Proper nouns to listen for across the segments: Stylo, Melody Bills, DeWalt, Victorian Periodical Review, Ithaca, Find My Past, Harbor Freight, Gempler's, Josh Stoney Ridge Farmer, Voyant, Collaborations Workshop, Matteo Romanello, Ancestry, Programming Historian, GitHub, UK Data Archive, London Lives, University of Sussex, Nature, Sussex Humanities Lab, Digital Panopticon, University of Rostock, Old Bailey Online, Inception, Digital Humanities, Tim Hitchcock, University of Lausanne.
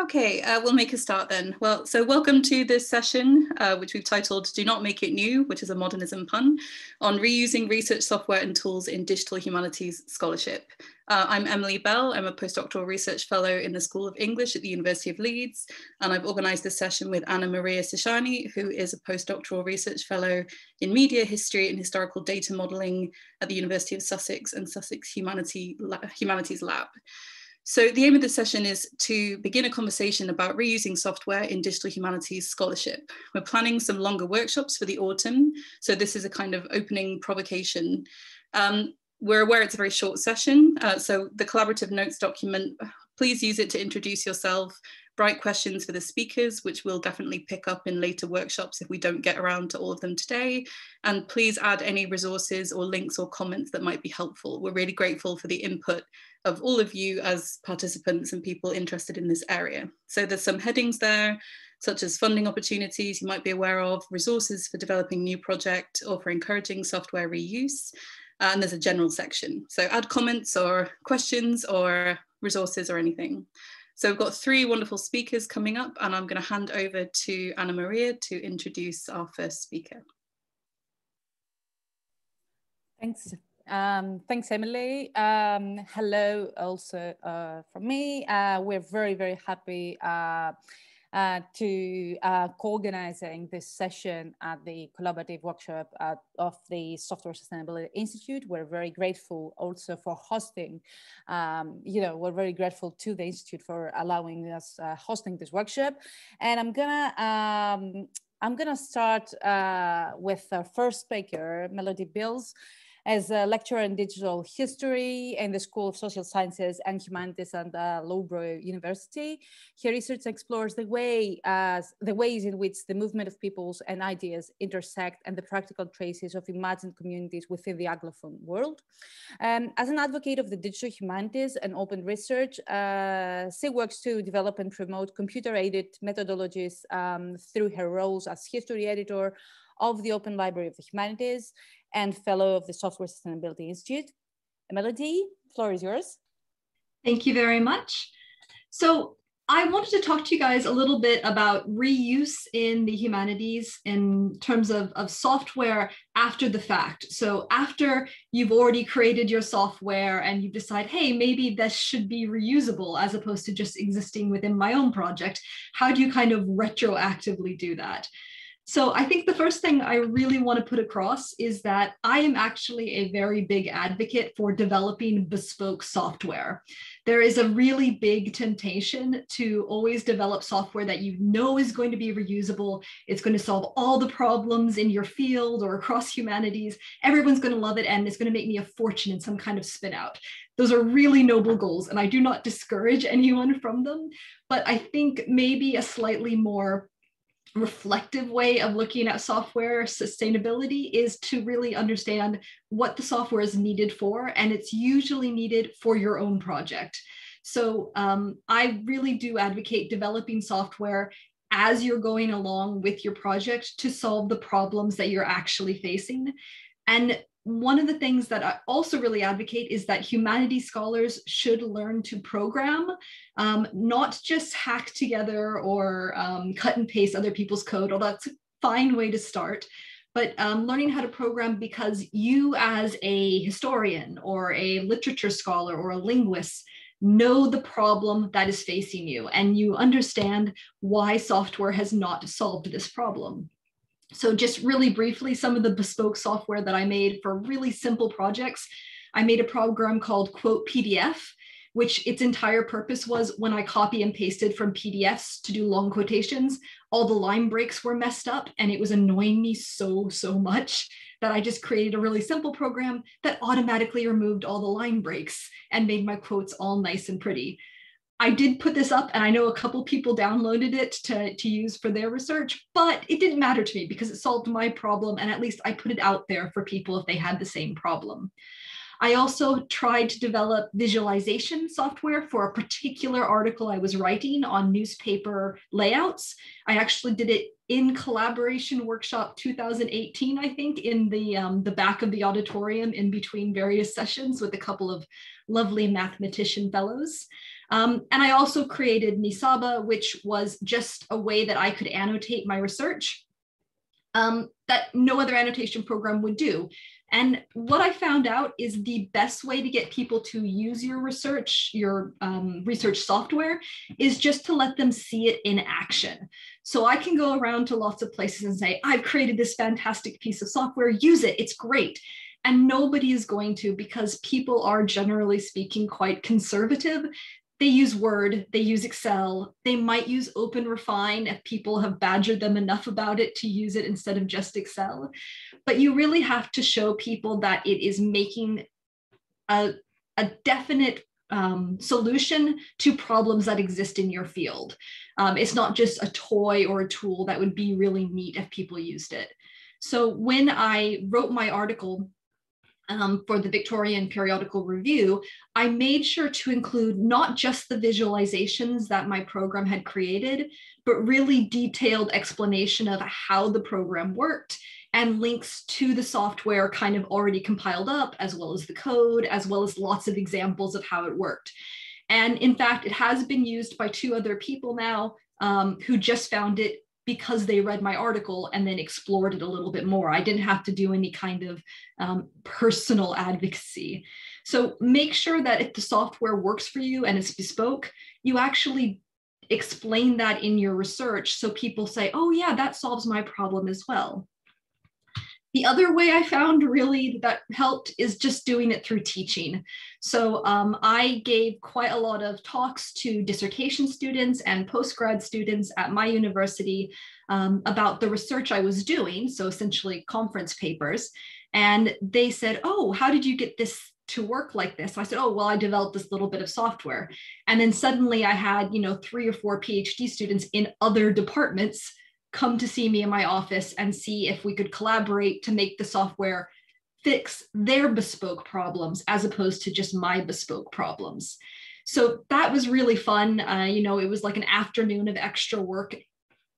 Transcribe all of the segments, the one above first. Okay, we'll make a start then. Well, so welcome to this session, which we've titled Do Not Make It New, which is a modernism pun, on reusing research software and tools in digital humanities scholarship. I'm Emily Bell. I'm a postdoctoral research fellow in the School of English at the University of Leeds, and I've organised this session with Anna Maria Sichani, who is a postdoctoral research fellow in media history and historical data modelling at the University of Sussex and Sussex Humanities Lab. So the aim of this session is to begin a conversation about reusing software in digital humanities scholarship. We're planning some longer workshops for the autumn, so this is a kind of opening provocation. We're aware it's a very short session, so the collaborative notes document, please use it to introduce yourself, write questions for the speakers, which we'll definitely pick up in later workshops if we don't get around to all of them today. And please add any resources or links or comments that might be helpful. We're really grateful for the input of all of you as participants and people interested in this area. So there's some headings there, such as funding opportunities you might be aware of, resources for developing new projects or for encouraging software reuse. And there's a general section. So add comments or questions or resources or anything. So we've got three wonderful speakers coming up, and I'm going to hand over to Anna Maria to introduce our first speaker. Thanks, Emily. Hello also from me. We're very, very happy to co-organizing this session at the collaborative workshop of the Software Sustainability Institute. We're very grateful also for hosting, we're very grateful to the Institute for allowing us hosting this workshop. And I'm gonna start with our first speaker, Melody Bills, as a lecturer in digital history in the School of Social Sciences and Humanities at Loughborough University. Her research explores the ways in which the movement of peoples and ideas intersect and the practical traces of imagined communities within the Anglophone world. As an advocate of the digital humanities and open research, she works to develop and promote computer-aided methodologies through her roles as history editor of the Open Library of the Humanities and fellow of the Software Sustainability Institute. Melody, the floor is yours. Thank you very much. So I wanted to talk to you guys a little bit about reuse in the humanities in terms of software after the fact. So after you've already created your software and you decide, hey, maybe this should be reusable as opposed to just existing within my own project, how do you kind of retroactively do that? So I think the first thing I really want to put across is that I am actually a very big advocate for developing bespoke software. There is a really big temptation to always develop software that you know is going to be reusable. It's going to solve all the problems in your field or across humanities. Everyone's going to love it and it's going to make me a fortune in some kind of spin out. Those are really noble goals and I do not discourage anyone from them, but I think maybe a slightly more reflective way of looking at software sustainability is to really understand what the software is needed for, and it's usually needed for your own project. So I really do advocate developing software as you're going along with your project to solve the problems that you're actually facing. And one of the things that I also really advocate is that humanities scholars should learn to program, not just hack together or cut and paste other people's code, although that's a fine way to start, but learning how to program because you as a historian or a literature scholar or a linguist know the problem that is facing you and you understand why software has not solved this problem. So just really briefly, some of the bespoke software that I made for really simple projects, I made a program called Quote PDF, which its entire purpose was when I copy and pasted from PDFs to do long quotations, all the line breaks were messed up and it was annoying me so much that I just created a really simple program that automatically removed all the line breaks and made my quotes all nice and pretty. I did put this up and I know a couple people downloaded it to use for their research, but it didn't matter to me because it solved my problem and at least I put it out there for people if they had the same problem. I also tried to develop visualization software for a particular article I was writing on newspaper layouts. I actually did it in Collaboration Workshop 2018, I think, in the back of the auditorium in between various sessions with a couple of lovely mathematician fellows. And I also created Nisaba, which was just a way that I could annotate my research that no other annotation program would do. And what I found out is the best way to get people to use your research software is just to let them see it in action. So I can go around to lots of places and say, I've created this fantastic piece of software, use it, it's great. And nobody is going to, because people are generally speaking quite conservative. They use Word, they use Excel, they might use OpenRefine if people have badgered them enough about it to use it instead of just Excel. But you really have to show people that it is making a definite solution to problems that exist in your field. It's not just a toy or a tool that would be really neat if people used it. So when I wrote my article, for the Victorian Periodical Review, I made sure to include not just the visualizations that my program had created, but really detailed explanation of how the program worked and links to the software kind of already compiled up, as well as the code, as well as lots of examples of how it worked. And in fact, it has been used by two other people now who just found it because they read my article and then explored it a little bit more. I didn't have to do any kind of personal advocacy. So make sure that if the software works for you and it's bespoke, you actually explain that in your research so people say, oh yeah, that solves my problem as well. The other way I found really that helped is just doing it through teaching. So I gave quite a lot of talks to dissertation students and postgrad students at my university about the research I was doing, so essentially conference papers. And they said, oh, how did you get this to work like this? So I said, oh, well, I developed this little bit of software. And then suddenly I had, you know, 3 or 4 PhD students in other departments come to see me in my office and see if we could collaborate to make the software fix their bespoke problems as opposed to just my bespoke problems. So that was really fun. You know, it was like an afternoon of extra work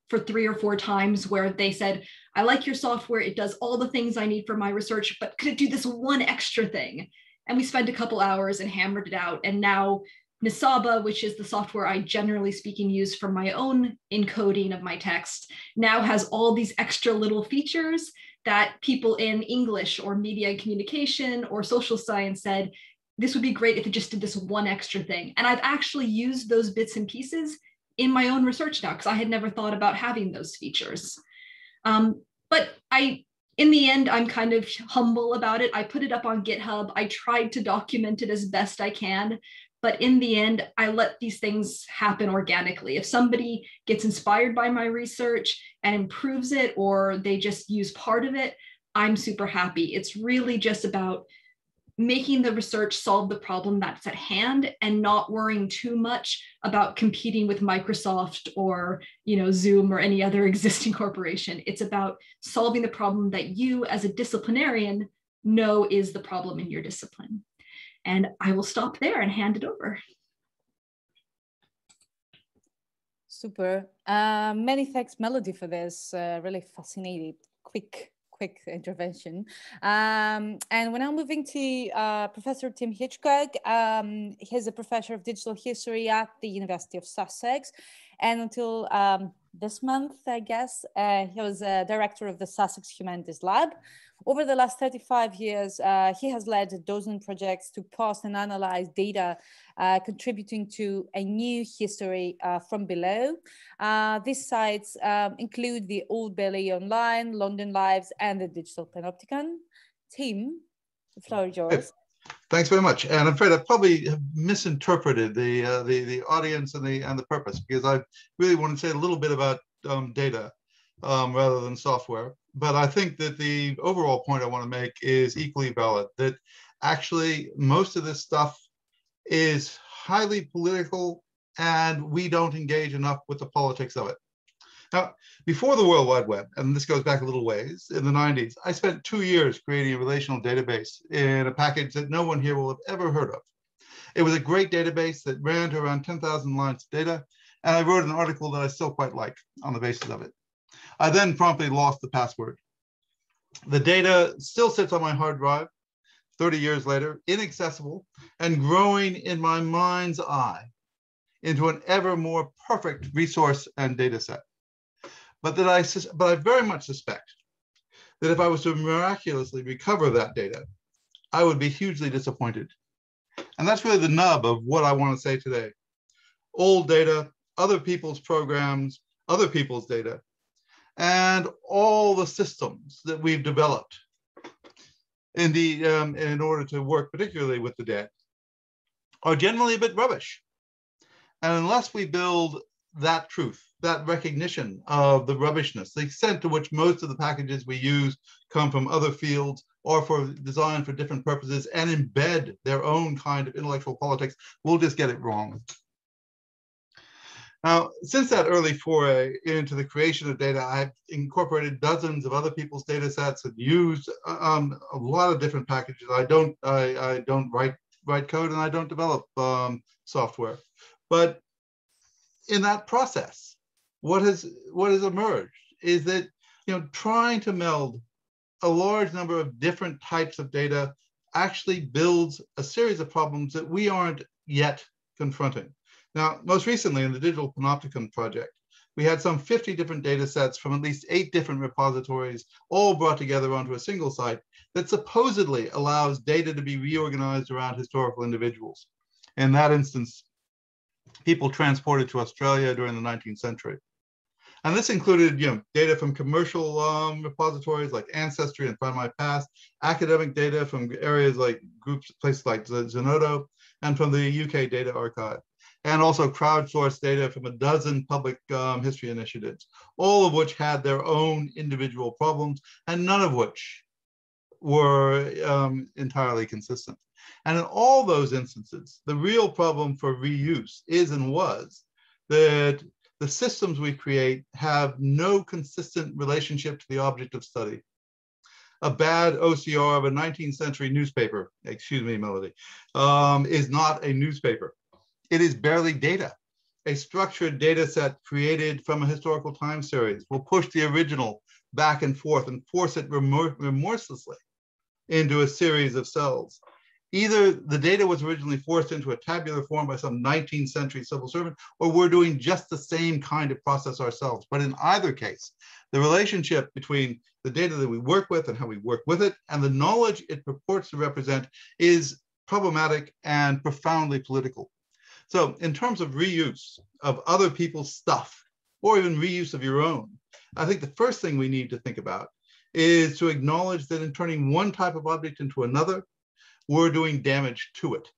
for 3 or 4 times where they said, I like your software. It does all the things I need for my research, but could it do this one extra thing? And we spent a couple hours and hammered it out. And now Nisaba, which is the software I generally speaking use for my own encoding of my text, now has all these extra little features that people in English or media and communication or social science said, this would be great if it just did this one extra thing. And I've actually used those bits and pieces in my own research now because I had never thought about having those features. But in the end, I'm kind of humble about it. I put it up on GitHub. I tried to document it as best I can. But in the end, I let these things happen organically. If somebody gets inspired by my research and improves it, or they just use part of it, I'm super happy. It's really just about making the research solve the problem that's at hand and not worrying too much about competing with Microsoft or, you know, Zoom or any other existing corporation. It's about solving the problem that you as a disciplinarian know is the problem in your discipline. And I will stop there and hand it over. Super. Many thanks, Melody, for this really fascinating, quick intervention. And we're now moving to Professor Tim Hitchcock. He's a professor of digital history at the University of Sussex. And until this month, I guess, he was a director of the Sussex Humanities Lab. Over the last 35 years, he has led a dozen projects to parse and analyze data, contributing to a new history from below. These sites include the Old Bailey Online, London Lives, and the Digital Panopticon. Tim, the floor is yours. Thanks very much. And I'm afraid I probably have misinterpreted the audience and the purpose, because I really want to say a little bit about data rather than software. But I think that the overall point I want to make is equally valid, that actually most of this stuff is highly political and we don't engage enough with the politics of it. Now, before the World Wide Web, and this goes back a little ways, in the 90s, I spent 2 years creating a relational database in a package that no one here will have ever heard of. It was a great database that ran to around 10,000 lines of data, and I wrote an article that I still quite like on the basis of it. I then promptly lost the password. The data still sits on my hard drive 30 years later, inaccessible, and growing in my mind's eye into an ever more perfect resource and data set. But I very much suspect that if I was to miraculously recover that data, I would be hugely disappointed. And that's really the nub of what I want to say today. Old data, other people's programs, other people's data, and all the systems that we've developed in order to work particularly with the dead are generally a bit rubbish. And unless we build that truth, that recognition of the rubbishness, the extent to which most of the packages we use come from other fields or for design for different purposes and embed their own kind of intellectual politics, we'll just get it wrong. Now, since that early foray into the creation of data, I've incorporated dozens of other people's data sets and used a lot of different packages. I don't write code and I don't develop software. But in that process, what has emerged is that, you know, trying to meld a large number of different types of data actually builds a series of problems that we aren't yet confronting. Now, most recently in the Digital Panopticon project, we had some 50 different data sets from at least 8 different repositories, all brought together onto a single site that supposedly allows data to be reorganized around historical individuals. In that instance, people transported to Australia during the 19th century. And this included, you know, data from commercial repositories like Ancestry and Find My Past, academic data from areas like groups, places like Zenodo, and from the UK Data Archive, and also crowdsourced data from a dozen public history initiatives, all of which had their own individual problems and none of which were entirely consistent. And in all those instances, the real problem for reuse is and was that the systems we create have no consistent relationship to the object of study. A bad OCR of a 19th century newspaper, excuse me, Melody, is not a newspaper. It is barely data. A structured data set created from a historical time series will push the original back and forth and force it remorselessly into a series of cells. Either the data was originally forced into a tabular form by some 19th century civil servant, or we're doing just the same kind of process ourselves. But in either case, the relationship between the data that we work with and how we work with it and the knowledge it purports to represent is problematic and profoundly political. So in terms of reuse of other people's stuff, or even reuse of your own, I think the first thing we need to think about is to acknowledge that in turning one type of object into another, we're doing damage to it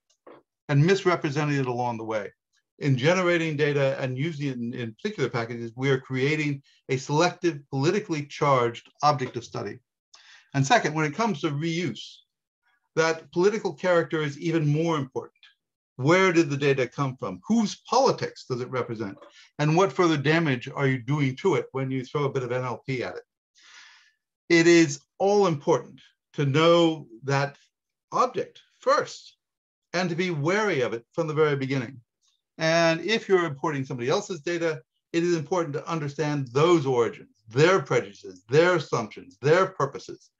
and misrepresenting it along the way. In generating data and using it in particular packages, we are creating a selective, politically charged object of study. And second, when it comes to reuse, that political character is even more important. Where did the data come from? Whose politics does it represent? And what further damage are you doing to it when you throw a bit of NLP at it? It is all important to know that object first and to be wary of it from the very beginning. And if you're importing somebody else's data, it is important to understand those origins, their prejudices, their assumptions, their purposes.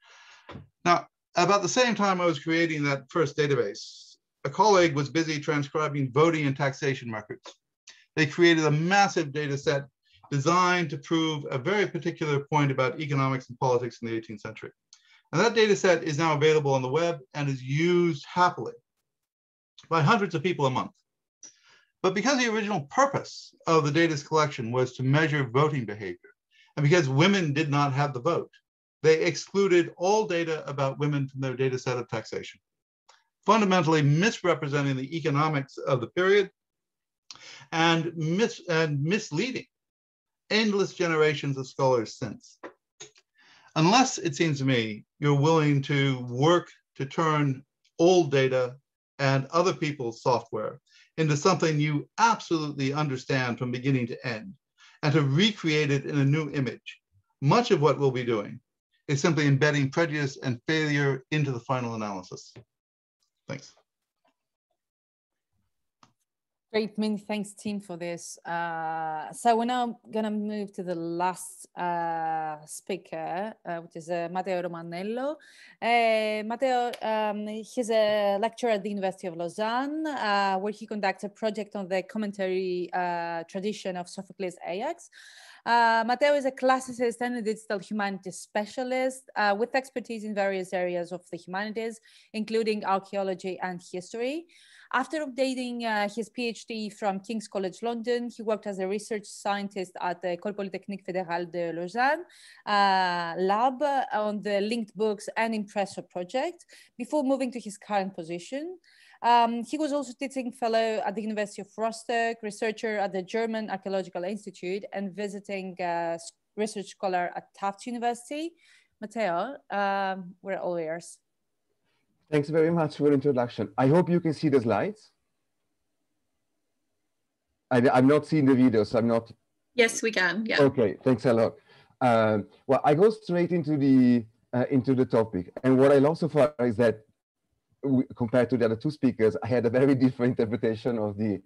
Now, about the same time I was creating that first database, a colleague was busy transcribing voting and taxation records. They created a massive data set designed to prove a very particular point about economics and politics in the 18th century. And that data set is now available on the web and is used happily by hundreds of people a month. But because the original purpose of the data's collection was to measure voting behavior, and because women did not have the vote, they excluded all data about women from their data set of taxation, fundamentally misrepresenting the economics of the period and misleading endless generations of scholars since. Unless, it seems to me, you're willing to work to turn old data and other people's software into something you absolutely understand from beginning to end, and to recreate it in a new image. Much of what we'll be doing is simply embedding prejudice and failure into the final analysis. Thanks. Great, many thanks, Tim, for this. So we're now going to move to the last speaker, which is Matteo Romanello. Matteo, he's a lecturer at the University of Lausanne, where he conducts a project on the commentary tradition of Sophocles Ajax. Matteo is a classicist and a digital humanities specialist with expertise in various areas of the humanities, including archaeology and history. After obtaining his PhD from King's College London, he worked as a research scientist at the Ecole Polytechnique Fédérale de Lausanne lab on the Linked Books and Impresso project before moving to his current position. He was also teaching fellow at the University of Rostock, researcher at the German Archaeological Institute, and visiting research scholar at Tufts University. Matteo, we're all ears. Thanks very much for the introduction. I hope you can see the slides. I'm not seeing the video, so I'm not. Yes, we can. Yeah. Okay. Thanks a lot. Well, I go straight into the topic, and what I love so far is that, compared to the other two speakers, I had a very different interpretation of the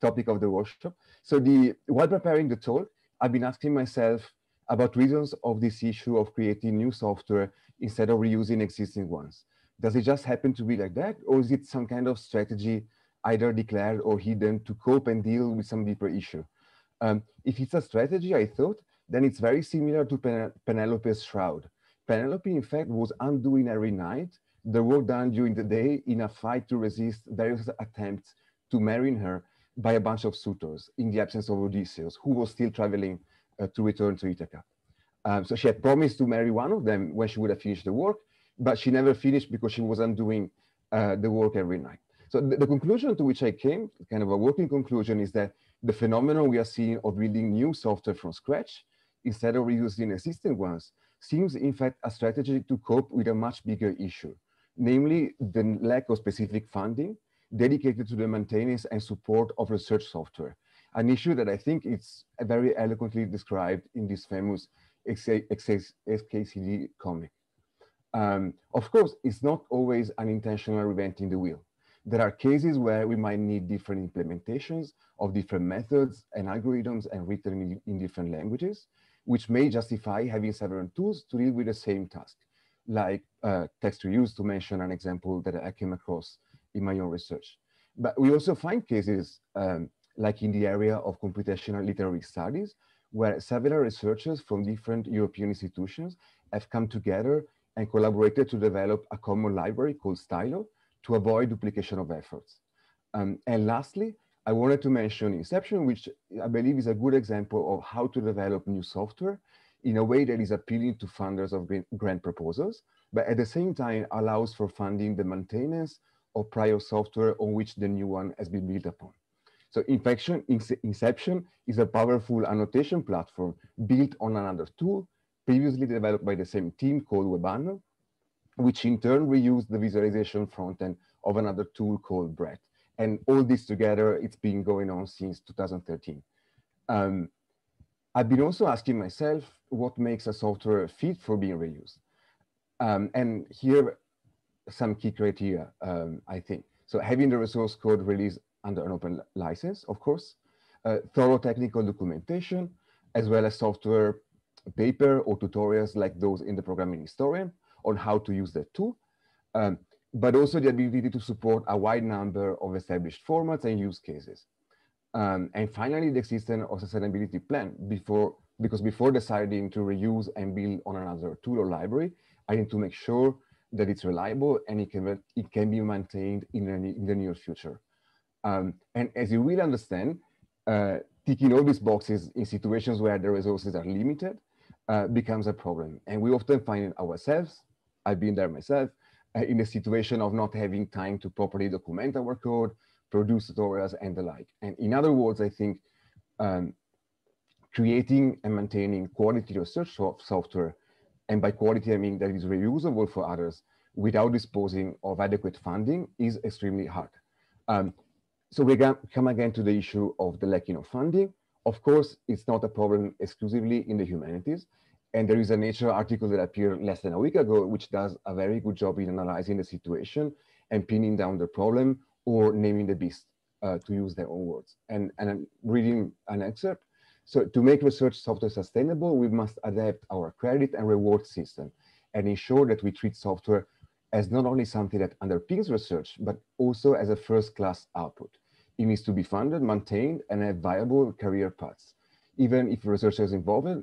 topic of the workshop. So while preparing the talk, I've been asking myself about reasons of this issue of creating new software instead of reusing existing ones. Does it just happen to be like that? Or is it some kind of strategy either declared or hidden to cope and deal with some deeper issue? If it's a strategy, I thought, then it's very similar to Penelope's shroud. Penelope, in fact, was undoing every night the work done during the day in a fight to resist various attempts to marry her by a bunch of suitors in the absence of Odysseus, who was still traveling to return to Ithaca. So she had promised to marry one of them when she would have finished the work, but she never finished because she wasn't doing the work every night. So the conclusion to which I came, kind of a working conclusion, is that the phenomenon we are seeing of building new software from scratch instead of reusing existing ones seems in fact a strategy to cope with a much bigger issue. Namely, the lack of specific funding dedicated to the maintenance and support of research software, an issue that I think is very eloquently described in this famous SKCD comic. Of course, it's not always an intentional reinventing the wheel. There are cases where we might need different implementations of different methods and algorithms and written in different languages, which may justify having several tools to deal with the same task, like text reuse, to mention an example that I came across in my own research. But we also find cases like in the area of computational literary studies, where several researchers from different European institutions have come together and collaborated to develop a common library called Stylo to avoid duplication of efforts. And lastly, I wanted to mention Inception, which I believe is a good example of how to develop new software in a way that is appealing to funders of grant proposals, but at the same time allows for funding the maintenance of prior software on which the new one has been built upon. So Inception is a powerful annotation platform built on another tool previously developed by the same team called Webano, which in turn reused the visualization front-end of another tool called Brett. And all this together, it's been going on since 2013. I've been also asking myself what makes a software fit for being reused. And here are some key criteria, I think. So having the resource code released under an open license, of course, thorough technical documentation, as well as software paper or tutorials like those in the Programming Historian on how to use that tool, but also the ability to support a wide number of established formats and use cases. And finally, the existence of sustainability plan, because before deciding to reuse and build on another tool or library, I need to make sure that it's reliable and it can be maintained in the near future. And as you will understand, ticking all these boxes in situations where the resources are limited becomes a problem. And we often find ourselves, I've been there myself, in a situation of not having time to properly document our code, produce tutorials and the like. And in other words, I think creating and maintaining quality research software, and by quality I mean that is reusable for others without disposing of adequate funding, is extremely hard. So we come again to the issue of the lacking of funding, Of course, it's not a problem exclusively in the humanities. And there is a Nature article that appeared less than a week ago, which does a very good job in analyzing the situation and pinning down the problem or naming the beast, to use their own words. And I'm reading an excerpt. So to make research software sustainable, we must adapt our credit and reward system and ensure that we treat software as not only something that underpins research, but also as a first-class output. It needs to be funded, maintained, and have viable career paths. Even if researchers involved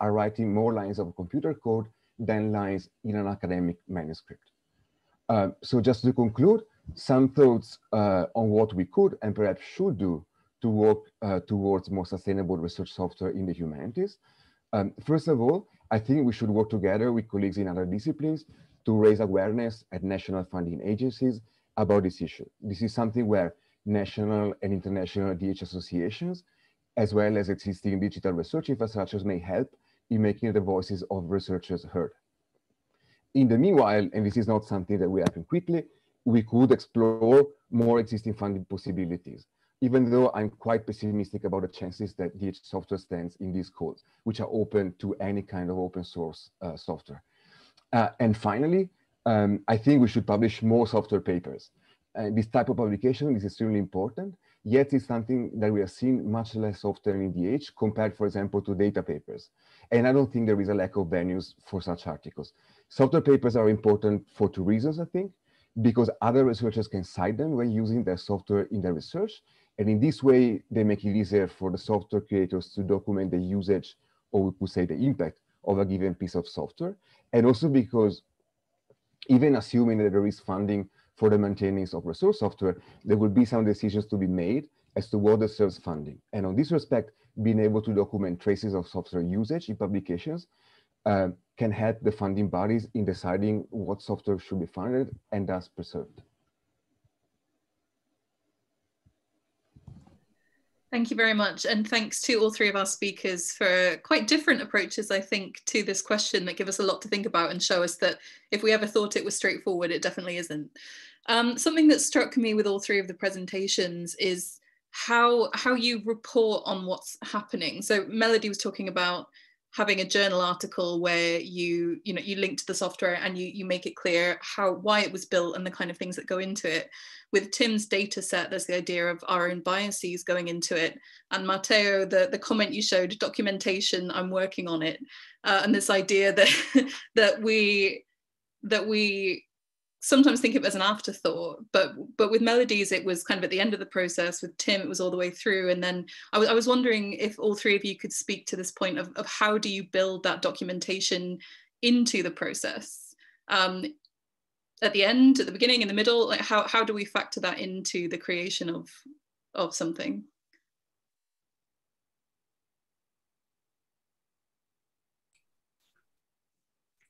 are writing more lines of computer code than lines in an academic manuscript. So just to conclude, some thoughts on what we could and perhaps should do to work towards more sustainable research software in the humanities. First of all, I think we should work together with colleagues in other disciplines to raise awareness at national funding agencies about this issue. This is something where national and international DH associations, as well as existing digital research infrastructures, may help in making the voices of researchers heard. In the meanwhile, and this is not something that will happen quickly, we could explore more existing funding possibilities, even though I'm quite pessimistic about the chances that DH software stands in these codes, which are open to any kind of open source software. And finally, I think we should publish more software papers. This type of publication is extremely important, yet it's something that we have seen much less often in DH compared, for example, to data papers. And I don't think there is a lack of venues for such articles. Software papers are important for two reasons, I think, because other researchers can cite them when using their software in their research. And in this way, they make it easier for the software creators to document the usage, or we could say the impact, of a given piece of software. And also because even assuming that there is funding for the maintenance of resource software, there will be some decisions to be made as to what deserves funding. And on this respect, being able to document traces of software usage in publications can help the funding bodies in deciding what software should be funded and thus preserved. Thank you very much, and thanks to all three of our speakers for quite different approaches, I think, to this question that give us a lot to think about and show us that if we ever thought it was straightforward, it definitely isn't. Something that struck me with all three of the presentations is how you report on what's happening. So Melody was talking about having a journal article where you link to the software and you make it clear why it was built and the kind of things that go into it. With Tim's data set, there's the idea of our own biases going into it. And Matteo, the comment you showed, documentation, I'm working on it. And this idea that, that we sometimes think of it as an afterthought, but with Melodies, it was kind of at the end of the process. With Tim, it was all the way through. And then I was wondering if all three of you could speak to this point of how do you build that documentation into the process? At the end, at the beginning, in the middle, like how do we factor that into the creation of something?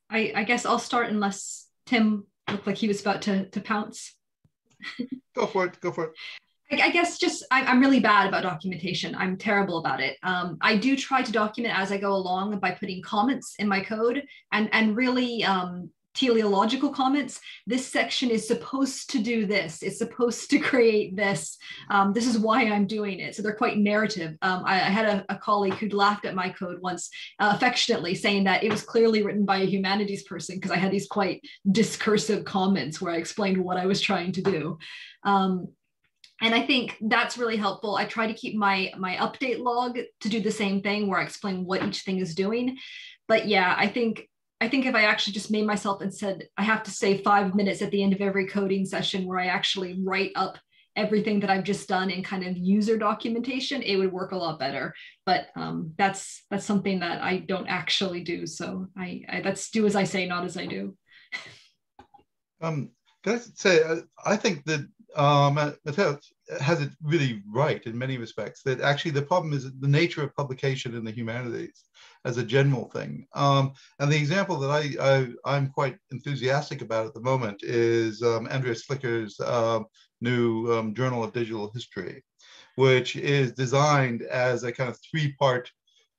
I guess I'll start unless Tim looked like he was about to pounce. Go for it, go for it. I guess just, I'm really bad about documentation. I'm terrible about it. I do try to document as I go along by putting comments in my code and really teleological comments. This section is supposed to do this. It's supposed to create this. This is why I'm doing it. So they're quite narrative. I had a colleague who laughed at my code once, affectionately, saying that it was clearly written by a humanities person because I had these quite discursive comments where I explained what I was trying to do. And I think that's really helpful. I try to keep my update log to do the same thing where I explain what each thing is doing. But yeah, I think if I actually just made myself and said, I have to say 5 minutes at the end of every coding session where I actually write up everything that I've just done in kind of user documentation, it would work a lot better. But that's something that I don't actually do. So I that's do as I say, not as I do. Can I say, I think that Matteo has it really right in many respects, that actually the problem is the nature of publication in the humanities as a general thing. And the example that I'm quite enthusiastic about at the moment is Andreas Flicker's new Journal of Digital History, which is designed as a kind of three-part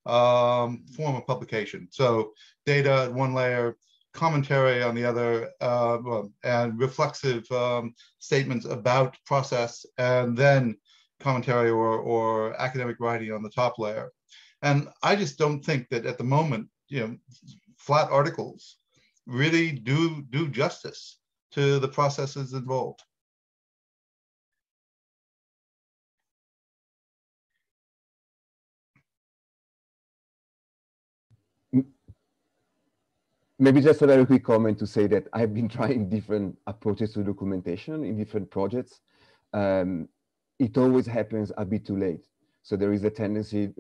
form of publication. So data at one layer, commentary on the other, and reflexive statements about process, and then commentary or academic writing on the top layer. And I just don't think that at the moment, you know, flat articles really do justice to the processes involved. Maybe just a very quick comment to say that I've been trying different approaches to documentation in different projects. It always happens a bit too late. So there is a tendency,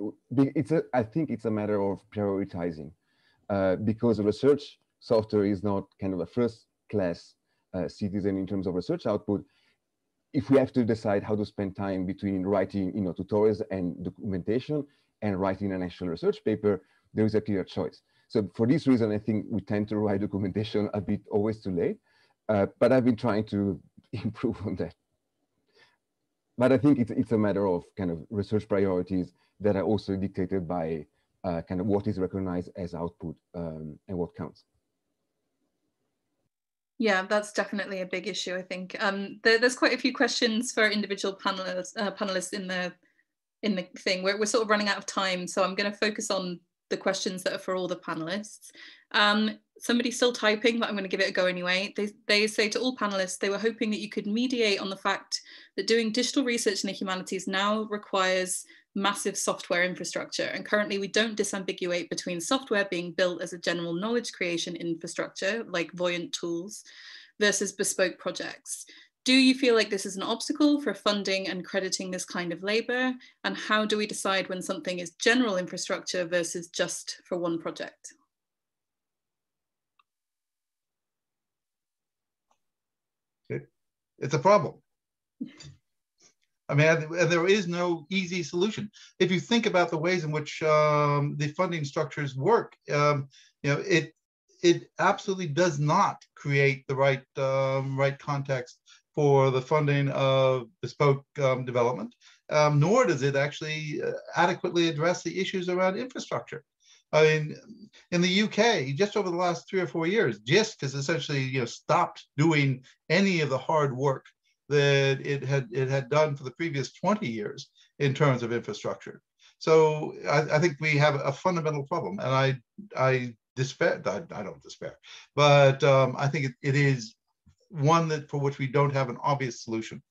I think it's a matter of prioritizing because research software is not kind of a first class citizen in terms of research output. If we have to decide how to spend time between writing, you know, tutorials and documentation and writing an actual research paper, there is a clear choice. So for this reason, I think we tend to write documentation a bit always too late, but I've been trying to improve on that. But I think it's a matter of kind of research priorities that are also dictated by kind of what is recognized as output and what counts. Yeah, that's definitely a big issue, I think. There's quite a few questions for individual panelists, in the thing. We're sort of running out of time, so I'm going to focus on the questions that are for all the panelists. Somebody's still typing, but I'm going to give it a go anyway. They say to all panelists, they were hoping that you could mediate on the fact that doing digital research in the humanities now requires massive software infrastructure. And currently we don't disambiguate between software being built as a general knowledge creation infrastructure, like Voyant tools, versus bespoke projects. Do you feel like this is an obstacle for funding and crediting this kind of labor? And how do we decide when something is general infrastructure versus just for one project? It's a problem. I mean, there is no easy solution. If you think about the ways in which the funding structures work, you know, it absolutely does not create the right, right context for the funding of bespoke development, nor does it actually adequately address the issues around infrastructure. I mean, in the UK, just over the last 3 or 4 years, GIST has essentially, you know, stopped doing any of the hard work that it had done for the previous 20 years in terms of infrastructure. So I think we have a fundamental problem, and I despair. I don't despair, but I think it is one that for which we don't have an obvious solution.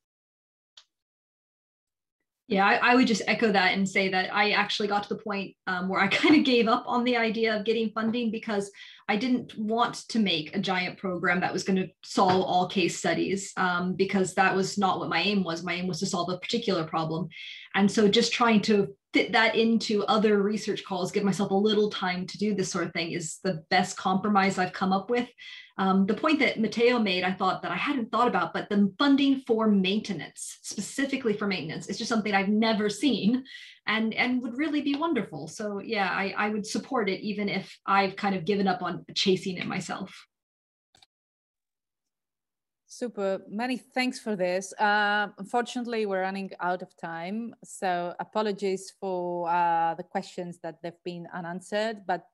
Yeah, I would just echo that and say that I actually got to the point where I kind of gave up on the idea of getting funding because I didn't want to make a giant program that was going to solve all case studies because that was not what my aim was. My aim was to solve a particular problem. And so just trying to fit that into other research calls, give myself a little time to do this sort of thing is the best compromise I've come up with. The point that Matteo made, I thought that I hadn't thought about, but the funding for maintenance, specifically for maintenance, is just something I've never seen and would really be wonderful. So yeah, I would support it even if I've kind of given up on chasing it myself. Super, many thanks for this. Unfortunately, we're running out of time, so apologies for the questions that have been unanswered, but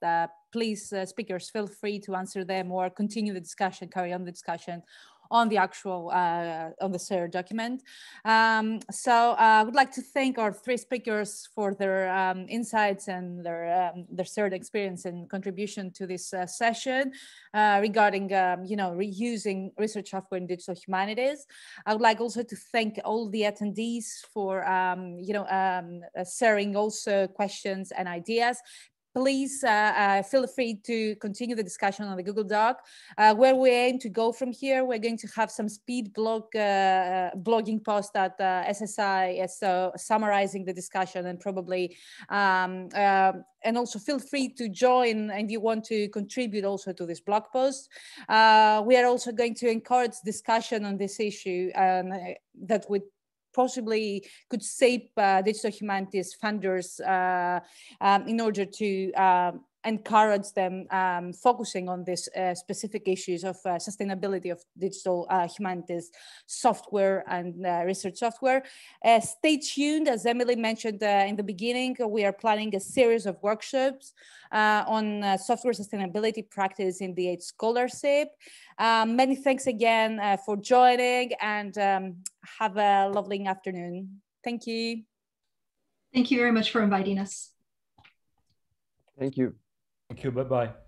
please, speakers, feel free to answer them or continue the discussion, carry on the discussion on the actual, on the shared document. I would like to thank our three speakers for their insights and their shared experience and contribution to this session regarding, you know, reusing research software in digital humanities. I would like also to thank all the attendees for, you know, sharing also questions and ideas. Please feel free to continue the discussion on the Google Doc. Where we aim to go from here, we're going to have some speed blogging post at SSI, so summarizing the discussion and probably, and also feel free to join if you want to contribute also to this blog post. We are also going to encourage discussion on this issue and that would possibly could shape digital humanities funders in order to encourage them focusing on these specific issues of sustainability of digital humanities software and research software. Stay tuned, as Emily mentioned in the beginning, we are planning a series of workshops on software sustainability practice in the Age Scholarship. Many thanks again for joining and have a lovely afternoon. Thank you. Thank you very much for inviting us. Thank you. Thank you. Bye-bye.